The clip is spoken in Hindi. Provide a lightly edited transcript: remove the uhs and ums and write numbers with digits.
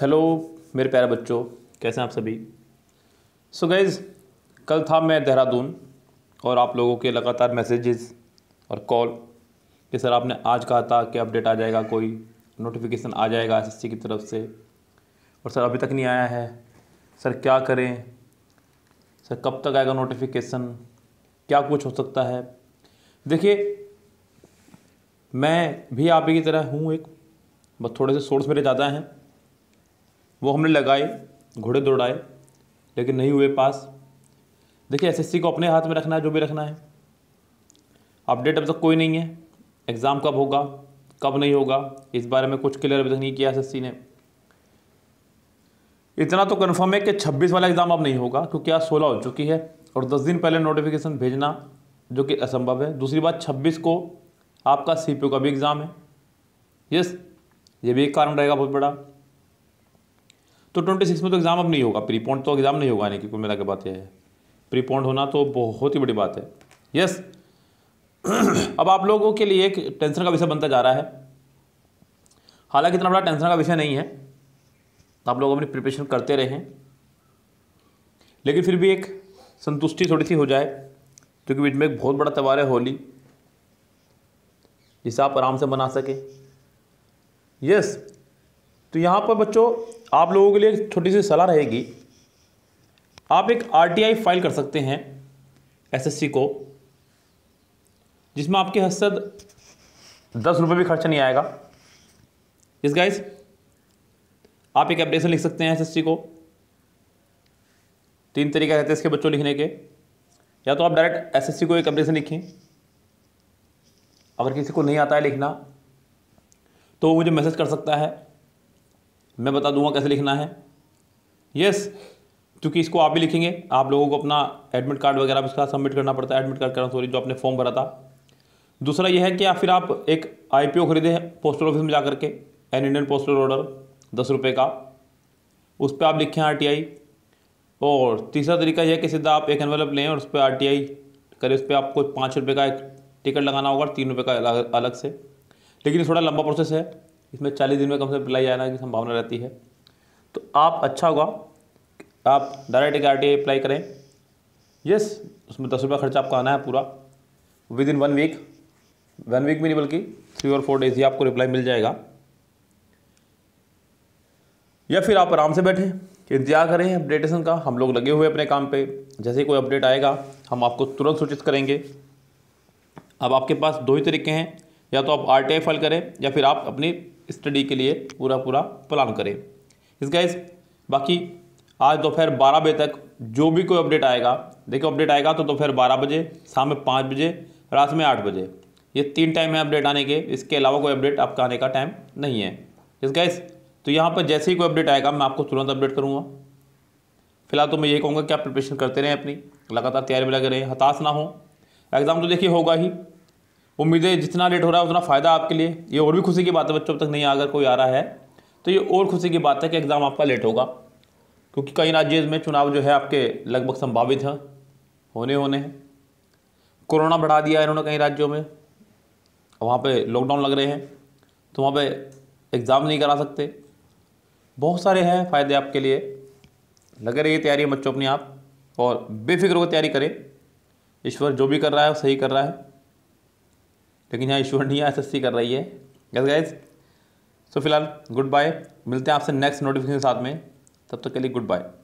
हेलो मेरे प्यारे बच्चों, कैसे हैं आप सभी। सो गाइज़, कल था मैं देहरादून और आप लोगों के लगातार मैसेजेस और कॉल कि सर आपने आज कहा था कि अपडेट आ जाएगा, कोई नोटिफिकेशन आ जाएगा एसएससी की तरफ से, और सर अभी तक नहीं आया है। सर क्या करें, सर कब तक आएगा नोटिफिकेशन, क्या कुछ हो सकता है। देखिए, मैं भी आप ही की तरह हूँ, एक बस थोड़े से सोर्स मेरे ज़्यादा हैं, वो हमने लगाए, घोड़े दौड़ाए, लेकिन नहीं हुए पास। देखिए, एसएससी को अपने हाथ में रखना है, जो भी रखना है। अपडेट अब तक कोई नहीं है, एग्ज़ाम कब होगा कब नहीं होगा इस बारे में कुछ क्लियर अभी तक नहीं किया एसएससी ने। इतना तो कन्फर्म है कि 26 वाला एग्ज़ाम अब नहीं होगा, क्योंकि आज 16 हो चुकी है और 10 दिन पहले नोटिफिकेशन भेजना जो कि असंभव है। दूसरी बात, 26 को आपका CPU का भी एग्ज़ाम है, यस, ये भी एक कारण रहेगा बहुत बड़ा। तो 26 में तो एग्ज़ाम अब नहीं होगा, प्रीपोन्ड तो एग्ज़ाम नहीं होगा, यानी कि कुल मिला के बात यह है, प्रीपोन्ड होना तो बहुत ही बड़ी बात है, यस। अब आप लोगों के लिए एक टेंशन का विषय बनता जा रहा है, हालांकि इतना बड़ा टेंशन का विषय नहीं है, आप लोग अपनी प्रिपरेशन करते रहें, लेकिन फिर भी एक संतुष्टि थोड़ी सी हो जाए, क्योंकि बीच में एक बहुत बड़ा त्यौहार है होली, जिसे आप आराम से मना सकें, यस। तो यहाँ पर बच्चों आप लोगों के लिए एक छोटी सी सलाह रहेगी, आप एक RTI फाइल कर सकते हैं SSC को, जिसमें आपके हस्तद 10 रुपये भी खर्चा नहीं आएगा। यस गाइस, आप एक एप्लीकेशन लिख सकते हैं SSC को। 3 तरीके रहते हैं इसके बच्चों लिखने के, या तो आप डायरेक्ट SSC को एक एप्लीकेशन लिखें, अगर किसी को नहीं आता है लिखना तो वो मुझे मैसेज कर सकता है, मैं बता दूंगा कैसे लिखना है, यस। क्योंकि इसको आप ही लिखेंगे, आप लोगों को अपना एडमिट कार्ड वगैरह भी इसका सबमिट करना पड़ता है, एडमिट कार्ड करना, सॉरी, जो आपने फॉर्म भरा था। दूसरा यह है कि आप फिर आप एक IPO खरीदे पोस्टल ऑफिस में जा करके, एन इंडियन पोस्टल ऑर्डर 10 रुपये का, उस पर आप लिखें RTI। और तीसरा तरीका यह है कि सीधा आप एक एनवेलप लें और उस पर RTI करें, उस पर आपको 5 रुपये का एक टिकट लगाना होगा, 3 रुपये का अलग से, लेकिन ये थोड़ा लंबा प्रोसेस है, इसमें 40 दिन में कम से कम अप्लाई आने की संभावना रहती है। तो आप, अच्छा होगा आप डायरेक्ट एक RTI अप्लाई करें, यस। उसमें 10 रुपये खर्चा आपका आना है पूरा, विद इन 1 वीक, 1 वीक भी नहीं बल्कि 3 और 4 डेज ही आपको रिप्लाई मिल जाएगा। या फिर आप आराम से बैठें, इंतजार करें अपडेटेशन का, हम लोग लगे हुए अपने काम पे, जैसे ही कोई अपडेट आएगा हम आपको तुरंत सूचित करेंगे। अब आपके पास 2 ही तरीके हैं, या तो आप RTI फाइल करें या फिर आप अपनी स्टडी के लिए पूरा प्लान करें। इस गाइस, बाकी आज दोपहर 12 बजे तक जो भी कोई अपडेट आएगा, देखो अपडेट आएगा तो दोपहर 12 बजे, शाम में 5 बजे, रात में 8 बजे, ये 3 टाइम है अपडेट आने के, इसके अलावा कोई अपडेट आपका आने का टाइम नहीं है। इस गाइस, तो यहाँ पर जैसे ही कोई अपडेट आएगा मैं आपको तुरंत अपडेट करूँगा। फिलहाल तो मैं ये कहूँगा कि आप प्रिपरेशन करते रहें, अपनी लगातार तैयारी में लगे रहें, हताश ना हो। एग्ज़ाम तो देखिए होगा ही, उम्मीदें जितना लेट हो रहा है उतना फ़ायदा आपके लिए, ये और भी खुशी की बात है बच्चों, अब तक नहीं अगर कोई आ रहा है तो ये और खुशी की बात है कि एग्ज़ाम आपका लेट होगा, क्योंकि कई राज्यों में चुनाव जो है आपके लगभग संभावित है, होने हैं। कोरोना बढ़ा दिया है इन्होंने कई राज्यों में, वहाँ पे लॉकडाउन लग रहे हैं, तो वहाँ पे एग्ज़ाम नहीं करा सकते। बहुत सारे हैं फ़ायदे आपके लिए, लगे रहिए तैयारी बच्चों अपनी, आप और बेफिक्र होकर तैयारी करें। ईश्वर जो भी कर रहा है वो सही कर रहा है, लेकिन यहाँ ईश्वर नहीं है, SSC कर रही है। यस गाइस, सो फिलहाल गुड बाय, मिलते हैं आपसे नेक्स्ट नोटिफिकेशन साथ में, तब तक के लिए गुड बाय।